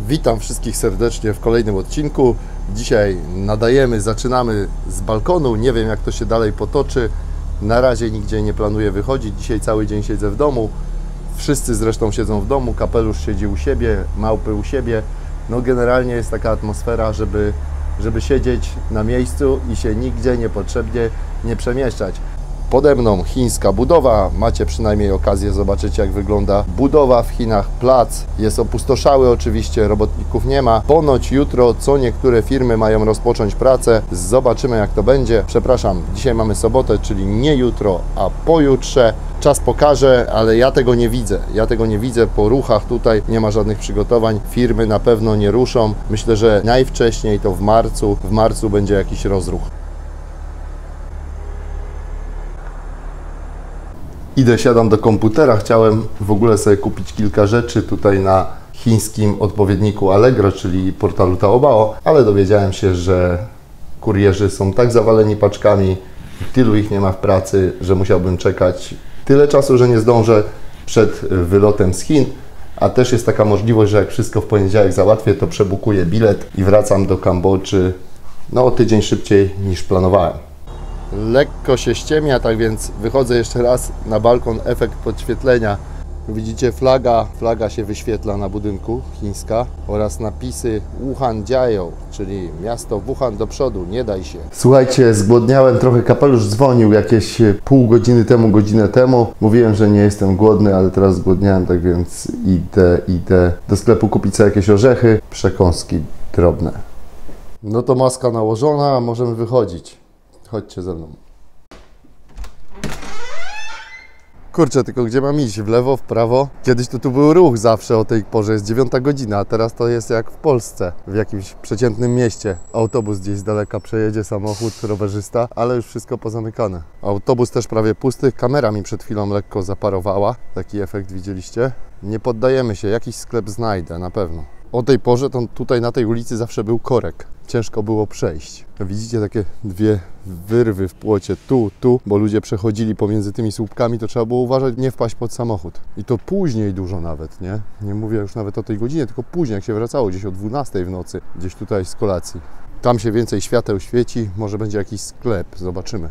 Witam wszystkich serdecznie w kolejnym odcinku. Dzisiaj nadajemy, zaczynamy z balkonu. Nie wiem, jak to się dalej potoczy. Na razie nigdzie nie planuję wychodzić. Dzisiaj cały dzień siedzę w domu. Wszyscy zresztą siedzą w domu. Kapelusz siedzi u siebie, małpy u siebie. No generalnie jest taka atmosfera, żeby siedzieć na miejscu i się nigdzie niepotrzebnie nie przemieszczać. Pode mną chińska budowa, macie przynajmniej okazję zobaczyć, jak wygląda budowa w Chinach. Plac jest opustoszały oczywiście, robotników nie ma. Ponoć jutro co niektóre firmy mają rozpocząć pracę, zobaczymy, jak to będzie. Przepraszam, dzisiaj mamy sobotę, czyli nie jutro, a pojutrze. Czas pokaże, ale ja tego nie widzę. Ja tego nie widzę po ruchach tutaj, nie ma żadnych przygotowań. Firmy na pewno nie ruszą. Myślę, że najwcześniej to w marcu będzie jakiś rozruch. Idę, siadam do komputera, chciałem w ogóle sobie kupić kilka rzeczy tutaj na chińskim odpowiedniku Allegro, czyli portalu Taobao, ale dowiedziałem się, że kurierzy są tak zawaleni paczkami, tylu ich nie ma w pracy, że musiałbym czekać tyle czasu, że nie zdążę przed wylotem z Chin, a też jest taka możliwość, że jak wszystko w poniedziałek załatwię, to przebukuję bilet i wracam do Kambodży no o tydzień szybciej niż planowałem. Lekko się ściemnia, tak więc wychodzę jeszcze raz na balkon, efekt podświetlenia. Widzicie, flaga się wyświetla na budynku, chińska, oraz napisy Wuhan Jiao, czyli miasto Wuhan do przodu, nie daj się. Słuchajcie, zgłodniałem trochę, Kapelusz dzwonił jakieś pół godziny temu, godzinę temu. Mówiłem, że nie jestem głodny, ale teraz zgłodniałem, tak więc idę do sklepu kupić sobie jakieś orzechy, przekąski drobne. No to maska nałożona, możemy wychodzić. Chodźcie ze mną. Kurczę, tylko gdzie mam iść? W lewo, w prawo? Kiedyś to tu był ruch zawsze o tej porze, jest 9 godzina, a teraz to jest jak w Polsce, w jakimś przeciętnym mieście. Autobus gdzieś z daleka przejedzie, samochód, rowerzysta, ale już wszystko pozamykane. Autobus też prawie pusty, kamera mi przed chwilą lekko zaparowała. Taki efekt widzieliście? Nie poddajemy się, jakiś sklep znajdę na pewno. O tej porze to tutaj na tej ulicy zawsze był korek. Ciężko było przejść. Widzicie takie dwie wyrwy w płocie, tu, bo ludzie przechodzili pomiędzy tymi słupkami, to trzeba było uważać, nie wpaść pod samochód. I to później dużo nawet, nie? Nie mówię już nawet o tej godzinie, tylko później, jak się wracało, gdzieś o 12 w nocy, gdzieś tutaj z kolacji. Tam się więcej świateł świeci, może będzie jakiś sklep, zobaczymy.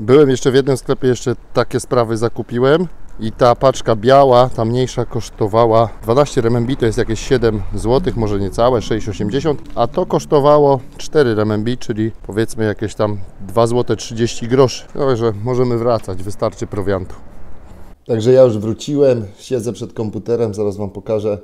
Byłem jeszcze w jednym sklepie, jeszcze takie sprawy zakupiłem i ta paczka biała, ta mniejsza, kosztowała 12 renminbi, to jest jakieś 7 zł, może niecałe, 6,80, a to kosztowało 4 renminbi, czyli powiedzmy jakieś tam 2,30 zł. Także możemy wracać, wystarczy prowiantu. Także ja już wróciłem, siedzę przed komputerem, zaraz Wam pokażę.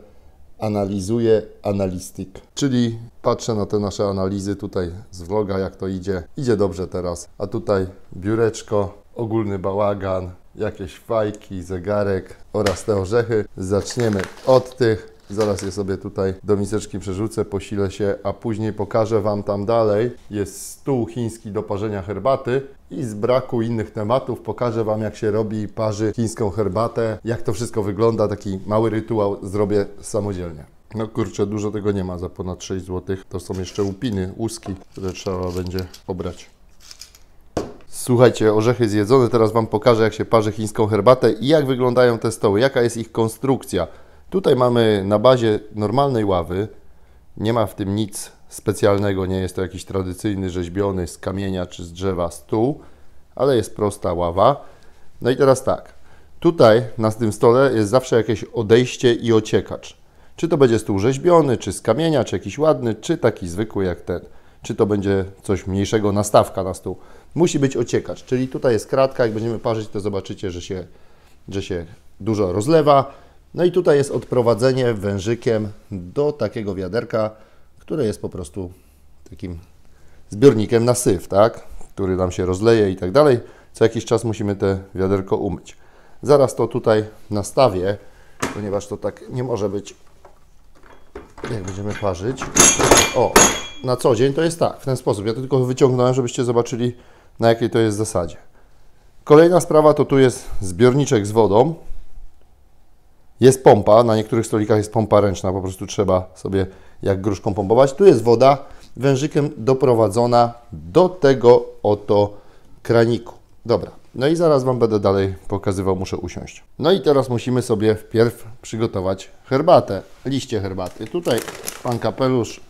Analizuję analistyk, czyli patrzę na te nasze analizy tutaj z vloga, jak to idzie. Idzie dobrze teraz, a tutaj biureczko, ogólny bałagan, jakieś fajki, zegarek oraz te orzechy. Zaczniemy od tych, zaraz je sobie tutaj do miseczki przerzucę, posilę się, a później pokażę Wam tam dalej. Jest stół chiński do parzenia herbaty. I z braku innych tematów pokażę Wam, jak się robi i parzy chińską herbatę, jak to wszystko wygląda, taki mały rytuał zrobię samodzielnie. No kurczę, dużo tego nie ma za ponad 6 zł. To są jeszcze łupiny, łuski, które trzeba będzie obrać. Słuchajcie, orzechy zjedzone, teraz Wam pokażę, jak się parzy chińską herbatę i jak wyglądają te stoły, jaka jest ich konstrukcja. Tutaj mamy na bazie normalnej ławy, nie ma w tym nic specjalnego, nie jest to jakiś tradycyjny, rzeźbiony z kamienia czy z drzewa stół, ale jest prosta ława. No i teraz tak, tutaj na tym stole jest zawsze jakieś odejście i ociekacz. Czy to będzie stół rzeźbiony, czy z kamienia, czy jakiś ładny, czy taki zwykły jak ten. Czy to będzie coś mniejszego, nastawka na stół. Musi być ociekacz, czyli tutaj jest kratka, jak będziemy parzyć, to zobaczycie, że się dużo rozlewa. No i tutaj jest odprowadzenie wężykiem do takiego wiaderka, które jest po prostu takim zbiornikiem na syf, tak? Który nam się rozleje i tak dalej. Co jakiś czas musimy te wiaderko umyć. Zaraz to tutaj nastawię, ponieważ to tak nie może być, jak będziemy parzyć. O, na co dzień to jest tak, w ten sposób. Ja to tylko wyciągnąłem, żebyście zobaczyli, na jakiej to jest zasadzie. Kolejna sprawa to tu jest zbiorniczek z wodą. Jest pompa, na niektórych stolikach jest pompa ręczna, po prostu trzeba sobie jak gruszką pompować. Tu jest woda wężykiem doprowadzona do tego oto kraniku. Dobra, no i zaraz Wam będę dalej pokazywał, muszę usiąść. No i teraz musimy sobie wpierw przygotować herbatę, liście herbaty. Tutaj pan Kapelusz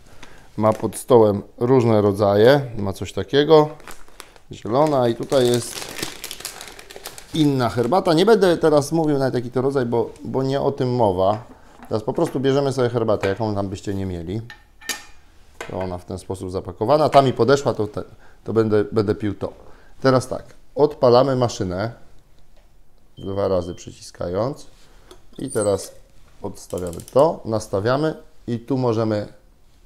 ma pod stołem różne rodzaje, ma coś takiego, zielona i tutaj jest inna herbata. Nie będę teraz mówił na jaki to rodzaj, bo nie o tym mowa. Teraz po prostu bierzemy sobie herbatę, jaką tam byście nie mieli. To ona w ten sposób zapakowana, ta mi podeszła, to będę pił to. Teraz tak, odpalamy maszynę, 2 razy przyciskając i teraz odstawiamy to, nastawiamy i tu możemy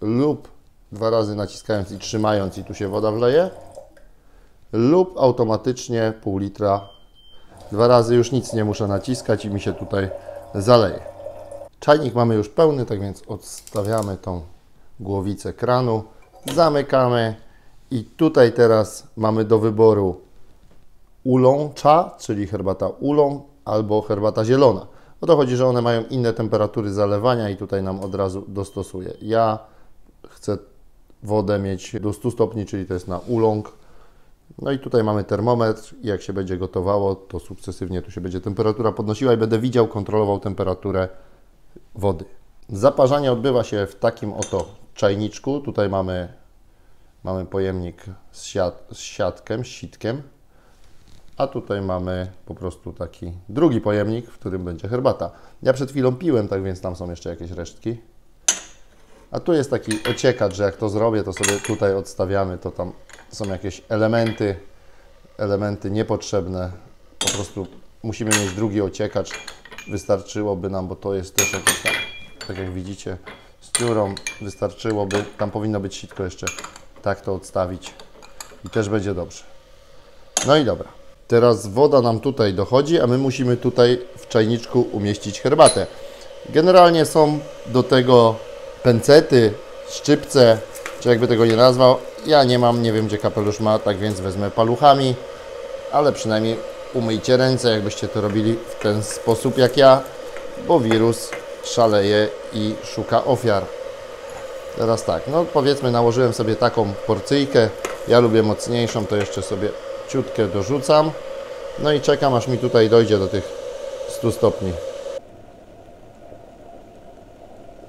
lub 2 razy naciskając i trzymając i tu się woda wleje, lub automatycznie pół litra, 2 razy już nic nie muszę naciskać i mi się tutaj zaleje. Czajnik mamy już pełny, tak więc odstawiamy tą głowicę kranu, zamykamy i tutaj teraz mamy do wyboru oolong cha, czyli herbata oolong albo herbata zielona. O to chodzi, że one mają inne temperatury zalewania i tutaj nam od razu dostosuje. Ja chcę wodę mieć do 100 stopni, czyli to jest na oolong. No i tutaj mamy termometr i jak się będzie gotowało, to sukcesywnie tu się będzie temperatura podnosiła i będę widział, kontrolował temperaturę wody. Zaparzanie odbywa się w takim oto czajniczku. Tutaj mamy pojemnik z sitkiem, a tutaj mamy po prostu taki drugi pojemnik, w którym będzie herbata. Ja przed chwilą piłem, tak więc tam są jeszcze jakieś resztki. A tu jest taki ociekacz, że jak to zrobię, to sobie tutaj odstawiamy, to tam są jakieś elementy niepotrzebne. Po prostu musimy mieć drugi ociekacz. Wystarczyłoby nam, bo to jest też jakiś tam, tak jak widzicie, z dziurą wystarczyłoby. Tam powinno być sitko jeszcze. Tak to odstawić i też będzie dobrze. No i dobra. Teraz woda nam tutaj dochodzi, a my musimy tutaj w czajniczku umieścić herbatę. Generalnie są do tego pęcety, szczypce, czy jakby tego nie nazwał. Ja nie mam, nie wiem gdzie Kapelusz ma, tak więc wezmę paluchami, ale przynajmniej umyjcie ręce, jakbyście to robili w ten sposób jak ja, bo wirus szaleje i szuka ofiar. Teraz tak, no powiedzmy nałożyłem sobie taką porcyjkę, ja lubię mocniejszą, to jeszcze sobie ciutkę dorzucam, no i czekam aż mi tutaj dojdzie do tych 100 stopni.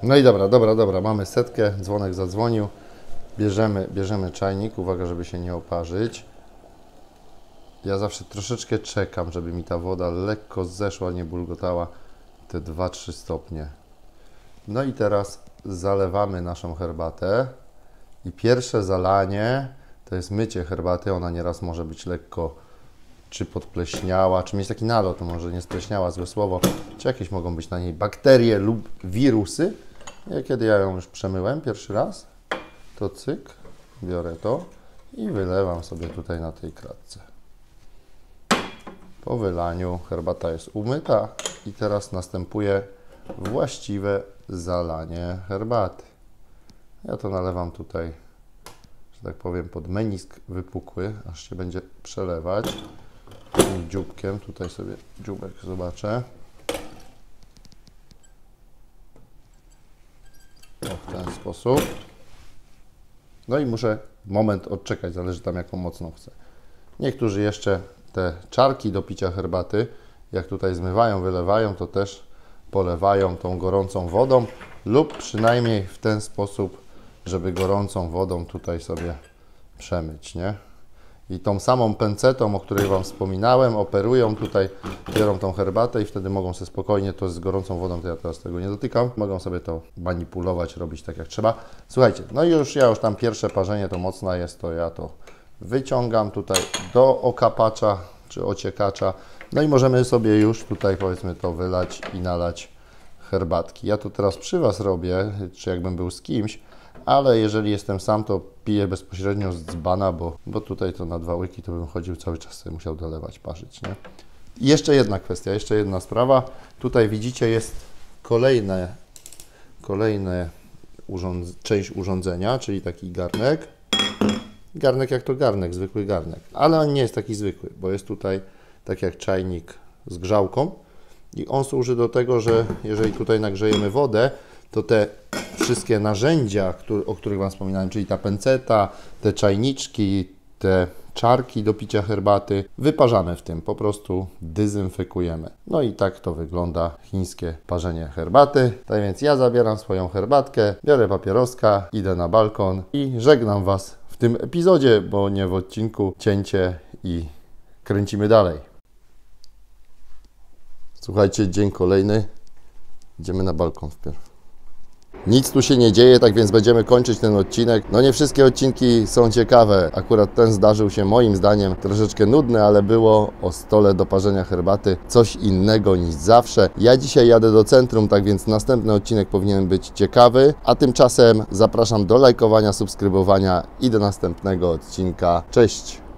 No i dobra, mamy 100, dzwonek zadzwonił, bierzemy czajnik, uwaga, żeby się nie oparzyć. Ja zawsze troszeczkę czekam, żeby mi ta woda lekko zeszła, nie bulgotała te 2-3 stopnie. No i teraz zalewamy naszą herbatę i pierwsze zalanie to jest mycie herbaty, ona nieraz może być lekko czy podpleśniała, czy mieć taki nalot, może nie spleśniała, złe słowo, czy jakieś mogą być na niej bakterie lub wirusy. I kiedy ja ją już przemyłem pierwszy raz, to cyk, biorę to i wylewam sobie tutaj na tej kratce. Po wylaniu herbata jest umyta i teraz następuje właściwe zalanie herbaty. Ja to nalewam tutaj, że tak powiem, pod menisk wypukły, aż się będzie przelewać. Tym dzióbkiem, tutaj sobie dzióbek zobaczę. O, w ten sposób. No i muszę moment odczekać, zależy tam jaką mocną chcę. Niektórzy jeszcze te czarki do picia herbaty, jak tutaj zmywają, wylewają, to też polewają tą gorącą wodą lub przynajmniej w ten sposób, żeby gorącą wodą tutaj sobie przemyć, nie? I tą samą pęcetą, o której Wam wspominałem, operują tutaj, biorą tą herbatę i wtedy mogą sobie spokojnie, to z gorącą wodą, to ja teraz tego nie dotykam, mogą sobie to manipulować, robić tak jak trzeba. Słuchajcie, no już ja już tam pierwsze parzenie to mocne jest, to ja to wyciągam tutaj do okapacza czy ociekacza. No i możemy sobie już tutaj powiedzmy to wylać i nalać herbatki. Ja to teraz przy Was robię, czy jakbym był z kimś, ale jeżeli jestem sam, to piję bezpośrednio z dzbana, bo tutaj to na dwa łyki to bym chodził cały czas, musiał dolewać, parzyć, nie? Jeszcze jedna kwestia, jeszcze jedna sprawa. Tutaj widzicie, jest kolejne część urządzenia, czyli taki garnek. Garnek jak to garnek, zwykły garnek, ale on nie jest taki zwykły, bo jest tutaj tak jak czajnik z grzałką i on służy do tego, że jeżeli tutaj nagrzejemy wodę, to te wszystkie narzędzia, o których Wam wspominałem, czyli ta pęceta, te czajniczki, te czarki do picia herbaty, wyparzamy w tym, po prostu dezynfekujemy. No i tak to wygląda chińskie parzenie herbaty. Tak więc ja zabieram swoją herbatkę, biorę papieroska, idę na balkon i żegnam Was w tym epizodzie, bo nie w odcinku, cięcie i kręcimy dalej. Słuchajcie, dzień kolejny, idziemy na balkon wpierw. Nic tu się nie dzieje, tak więc będziemy kończyć ten odcinek. No nie wszystkie odcinki są ciekawe. Akurat ten zdarzył się moim zdaniem troszeczkę nudny, ale było o stole do parzenia herbaty coś innego niż zawsze. Ja dzisiaj jadę do centrum, tak więc następny odcinek powinien być ciekawy. A tymczasem zapraszam do lajkowania, subskrybowania i do następnego odcinka. Cześć!